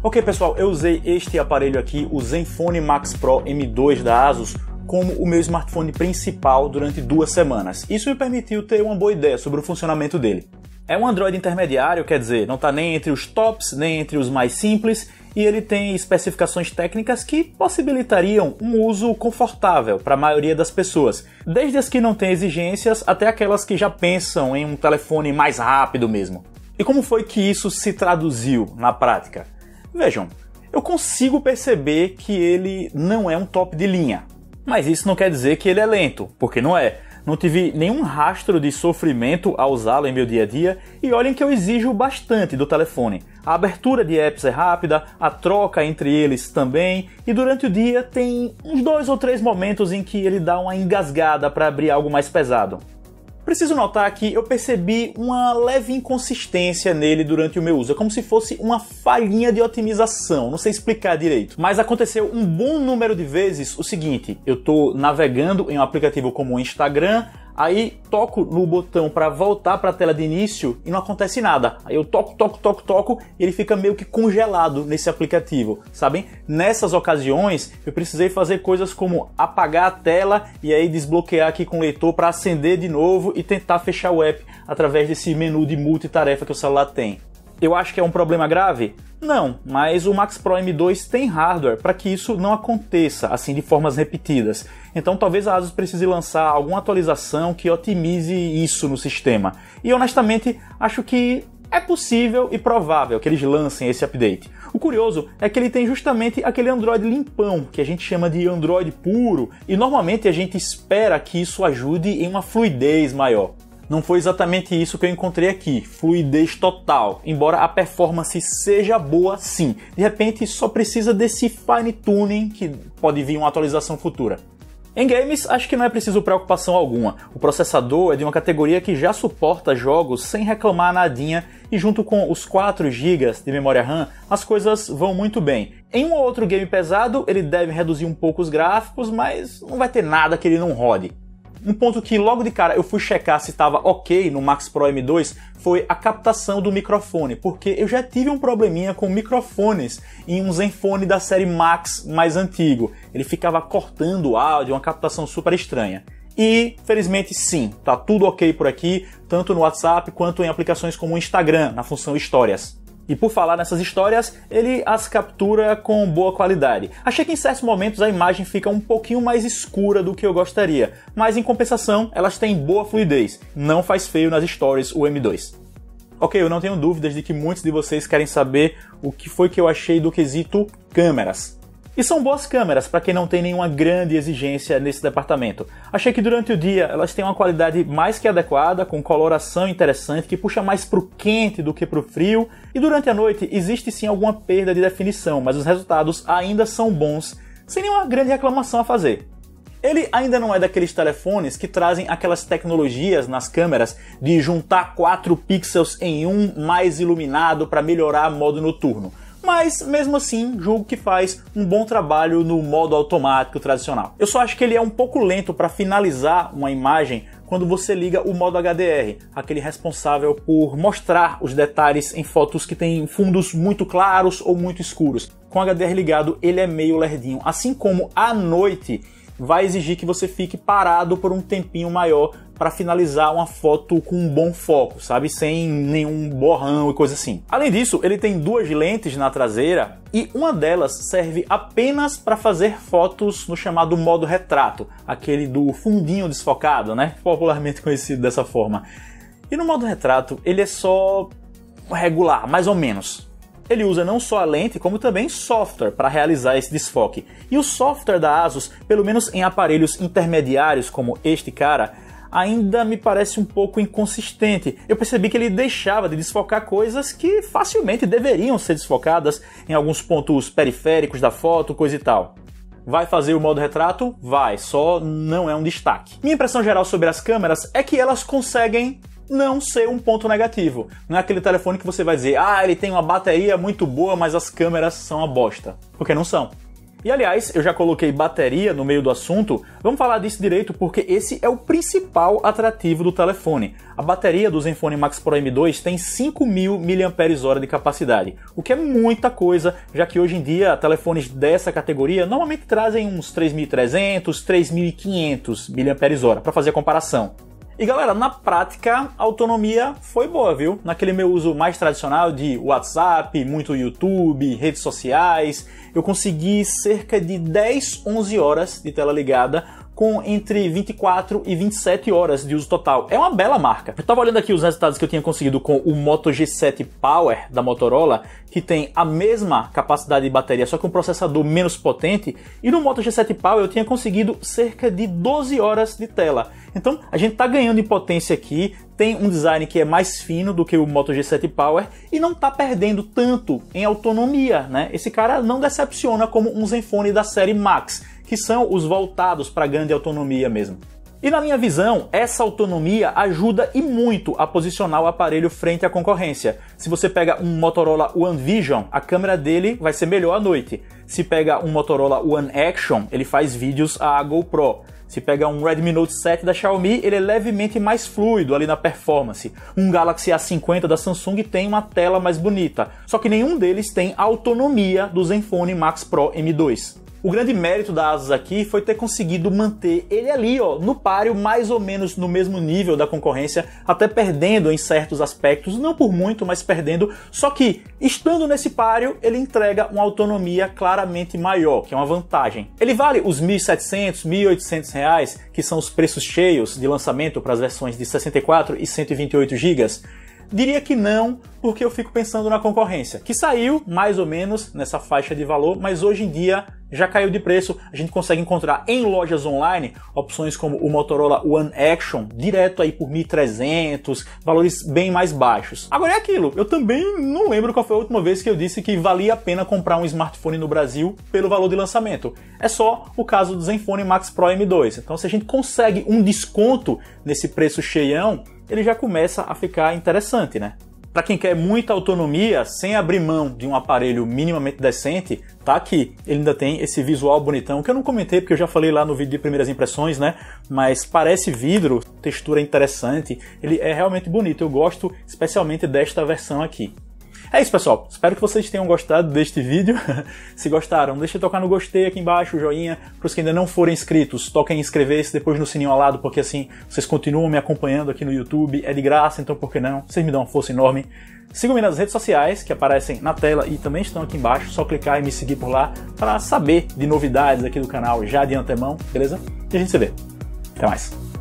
Ok pessoal, eu usei este aparelho aqui, o Zenfone Max Pro M2 da Asus, como o meu smartphone principal durante 2 semanas. Isso me permitiu ter uma boa ideia sobre o funcionamento dele. É um Android intermediário, quer dizer, não está nem entre os tops, nem entre os mais simples, e ele tem especificações técnicas que possibilitariam um uso confortável para a maioria das pessoas, desde as que não têm exigências até aquelas que já pensam em um telefone mais rápido mesmo. E como foi que isso se traduziu na prática? Vejam, eu consigo perceber que ele não é um top de linha, mas isso não quer dizer que ele é lento, porque não é. Não tive nenhum rastro de sofrimento ao usá-lo em meu dia a dia, e olhem que eu exijo bastante do telefone. A abertura de apps é rápida, a troca entre eles também, e durante o dia tem uns 2 ou 3 momentos em que ele dá uma engasgada para abrir algo mais pesado. Preciso notar que eu percebi uma leve inconsistência nele durante o meu uso, é como se fosse uma falhinha de otimização, não sei explicar direito. Mas aconteceu um bom número de vezes o seguinte: eu estou navegando em um aplicativo como o Instagram, aí toco no botão para voltar para a tela de início e não acontece nada. Aí eu toco e ele fica meio que congelado nesse aplicativo, sabem? Nessas ocasiões eu precisei fazer coisas como apagar a tela e aí desbloquear aqui com o leitor para acender de novo e tentar fechar o app através desse menu de multitarefa que o celular tem. Eu acho que é um problema grave? Não, mas o Max Pro M2 tem hardware para que isso não aconteça, assim, de formas repetidas. Então talvez a Asus precise lançar alguma atualização que otimize isso no sistema. E honestamente, acho que é possível e provável que eles lancem esse update. O curioso é que ele tem justamente aquele Android limpão, que a gente chama de Android puro, e normalmente a gente espera que isso ajude em uma fluidez maior. Não foi exatamente isso que eu encontrei aqui, fluidez total, embora a performance seja boa sim. De repente só precisa desse fine tuning que pode vir uma atualização futura. Em games acho que não é preciso preocupação alguma, o processador é de uma categoria que já suporta jogos sem reclamar nadinha e junto com os 4 GB de memória RAM as coisas vão muito bem. Em um ou outro game pesado ele deve reduzir um pouco os gráficos, mas não vai ter nada que ele não rode. Um ponto que logo de cara eu fui checar se estava ok no Max Pro M2 foi a captação do microfone, porque eu já tive um probleminha com microfones em um Zenfone da série Max mais antigo. Ele ficava cortando o áudio, uma captação super estranha. E, felizmente, sim, tá tudo ok por aqui, tanto no WhatsApp quanto em aplicações como o Instagram, na função Histórias. E por falar nessas histórias, ele as captura com boa qualidade. Achei que em certos momentos a imagem fica um pouquinho mais escura do que eu gostaria, mas em compensação elas têm boa fluidez, não faz feio nas stories o M2. Ok, eu não tenho dúvidas de que muitos de vocês querem saber o que foi que eu achei do quesito câmeras. E são boas câmeras para quem não tem nenhuma grande exigência nesse departamento. Achei que durante o dia elas têm uma qualidade mais que adequada, com coloração interessante, que puxa mais para o quente do que para o frio. E durante a noite existe sim alguma perda de definição, mas os resultados ainda são bons, sem nenhuma grande reclamação a fazer. Ele ainda não é daqueles telefones que trazem aquelas tecnologias nas câmeras de juntar 4 pixels em um mais iluminado para melhorar modo noturno. Mas, mesmo assim, julgo que faz um bom trabalho no modo automático tradicional. Eu só acho que ele é um pouco lento para finalizar uma imagem quando você liga o modo HDR, aquele responsável por mostrar os detalhes em fotos que têm fundos muito claros ou muito escuros. Com o HDR ligado, ele é meio lerdinho, assim como à noite vai exigir que você fique parado por um tempinho maior para finalizar uma foto com um bom foco, sabe? Sem nenhum borrão e coisa assim. Além disso, ele tem 2 lentes na traseira e uma delas serve apenas para fazer fotos no chamado modo retrato, aquele do fundinho desfocado, né? Popularmente conhecido dessa forma. E no modo retrato, ele é só regular, mais ou menos. Ele usa não só a lente, como também software para realizar esse desfoque. E o software da Asus, pelo menos em aparelhos intermediários como este cara, ainda me parece um pouco inconsistente. Eu percebi que ele deixava de desfocar coisas que facilmente deveriam ser desfocadas em alguns pontos periféricos da foto, coisa e tal. Vai fazer o modo retrato? Vai, só não é um destaque. Minha impressão geral sobre as câmeras é que elas conseguem não ser um ponto negativo. Não é aquele telefone que você vai dizer, ah, ele tem uma bateria muito boa, mas as câmeras são uma bosta. Porque não são. E aliás, eu já coloquei bateria no meio do assunto, vamos falar disso direito porque esse é o principal atrativo do telefone. A bateria do Zenfone Max Pro M2 tem 5.000 mAh de capacidade, o que é muita coisa, já que hoje em dia telefones dessa categoria normalmente trazem uns 3.300, 3.500 mAh, para fazer a comparação. E galera, na prática, a autonomia foi boa, viu? Naquele meu uso mais tradicional de WhatsApp, muito YouTube, redes sociais, eu consegui cerca de 10, 11 horas de tela ligada, com entre 24 e 27 horas de uso total. É uma bela marca. Eu tava olhando aqui os resultados que eu tinha conseguido com o Moto G7 Power da Motorola, que tem a mesma capacidade de bateria, só que um processador menos potente, e no Moto G7 Power eu tinha conseguido cerca de 12 horas de tela. Então, a gente tá ganhando em potência aqui, tem um design que é mais fino do que o Moto G7 Power e não tá perdendo tanto em autonomia, né? Esse cara não decepciona como um Zenfone da série Max, que são os voltados para grande autonomia mesmo. E na minha visão, essa autonomia ajuda e muito a posicionar o aparelho frente à concorrência. Se você pega um Motorola One Vision, a câmera dele vai ser melhor à noite. Se pega um Motorola One Action, ele faz vídeos à GoPro. Se pega um Redmi Note 7 da Xiaomi, ele é levemente mais fluido ali na performance. Um Galaxy A50 da Samsung tem uma tela mais bonita, só que nenhum deles tem a autonomia do Zenfone Max Pro M2. O grande mérito da Asus aqui foi ter conseguido manter ele ali, ó, no páreo, mais ou menos no mesmo nível da concorrência, até perdendo em certos aspectos, não por muito, mas perdendo, só que estando nesse páreo, ele entrega uma autonomia claramente maior, que é uma vantagem. Ele vale os R$ 1.700, R$ 1.800 reais, que são os preços cheios de lançamento para as versões de 64 e 128 GB? Diria que não, porque eu fico pensando na concorrência, que saiu mais ou menos nessa faixa de valor, mas hoje em dia já caiu de preço. A gente consegue encontrar em lojas online opções como o Motorola One Action, direto aí por 1.300, valores bem mais baixos. Agora é aquilo, eu também não lembro qual foi a última vez que eu disse que valia a pena comprar um smartphone no Brasil pelo valor de lançamento. É só o caso do Zenfone Max Pro M2. Então se a gente consegue um desconto nesse preço cheião, ele já começa a ficar interessante, né? Para quem quer muita autonomia, sem abrir mão de um aparelho minimamente decente, tá aqui. Ele ainda tem esse visual bonitão, que eu não comentei porque eu já falei lá no vídeo de primeiras impressões, né? Mas parece vidro, textura interessante, ele é realmente bonito. Eu gosto especialmente desta versão aqui. É isso, pessoal. Espero que vocês tenham gostado deste vídeo. Se gostaram, deixa eu tocar no gostei aqui embaixo, joinha. Para os que ainda não forem inscritos, toquem em inscrever-se, depois no sininho ao lado, porque assim vocês continuam me acompanhando aqui no YouTube. É de graça, então por que não? Vocês me dão uma força enorme. Sigam-me nas redes sociais, que aparecem na tela e também estão aqui embaixo. Só clicar e me seguir por lá para saber de novidades aqui do canal já de antemão, beleza? E a gente se vê. Até mais.